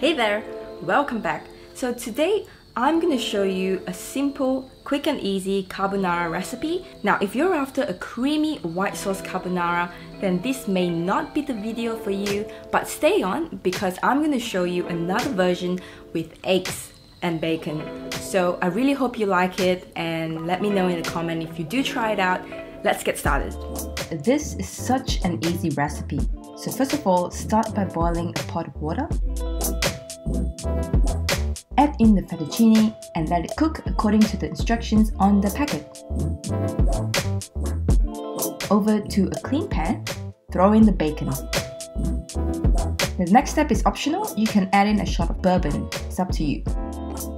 Hey there, welcome back. So today I'm gonna show you a simple, quick and easy carbonara recipe. Now if you're after a creamy white sauce carbonara, then this may not be the video for you, but stay on because I'm gonna show you another version with eggs and bacon. So I really hope you like it and let me know in the comment if you do try it out. Let's get started. This is such an easy recipe. So first of all, start by boiling a pot of water. Add in the fettuccine and let it cook according to the instructions on the packet. Over to a clean pan, throw in the bacon. The next step is optional, you can add in a shot of bourbon, it's up to you.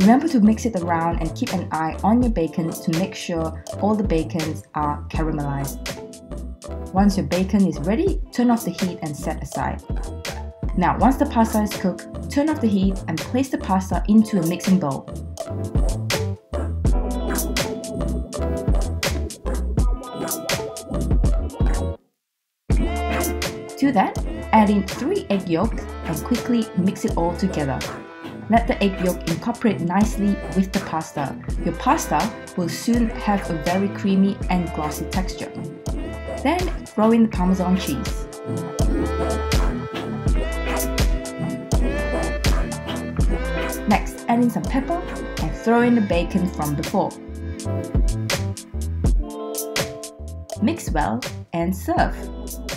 Remember to mix it around and keep an eye on your bacon to make sure all the bacons are caramelized. Once your bacon is ready, turn off the heat and set aside. Now, once the pasta is cooked, turn off the heat and place the pasta into a mixing bowl. To that, add in 3 egg yolks and quickly mix it all together. Let the egg yolk incorporate nicely with the pasta. Your pasta will soon have a very creamy and glossy texture. Then, throw in the Parmesan cheese. Next, add in some pepper and throw in the bacon from before. Mix well and serve.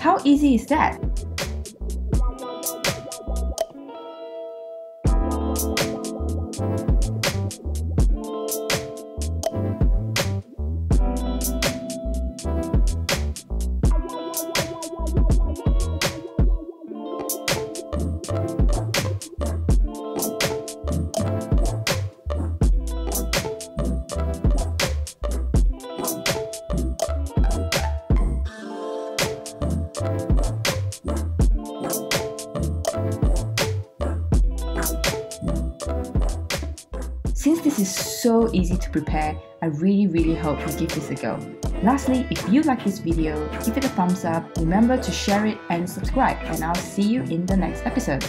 How easy is that? Since this is so easy to prepare, I really hope you give this a go. Lastly, if you like this video, give it a thumbs up, remember to share it and subscribe, and I'll see you in the next episode.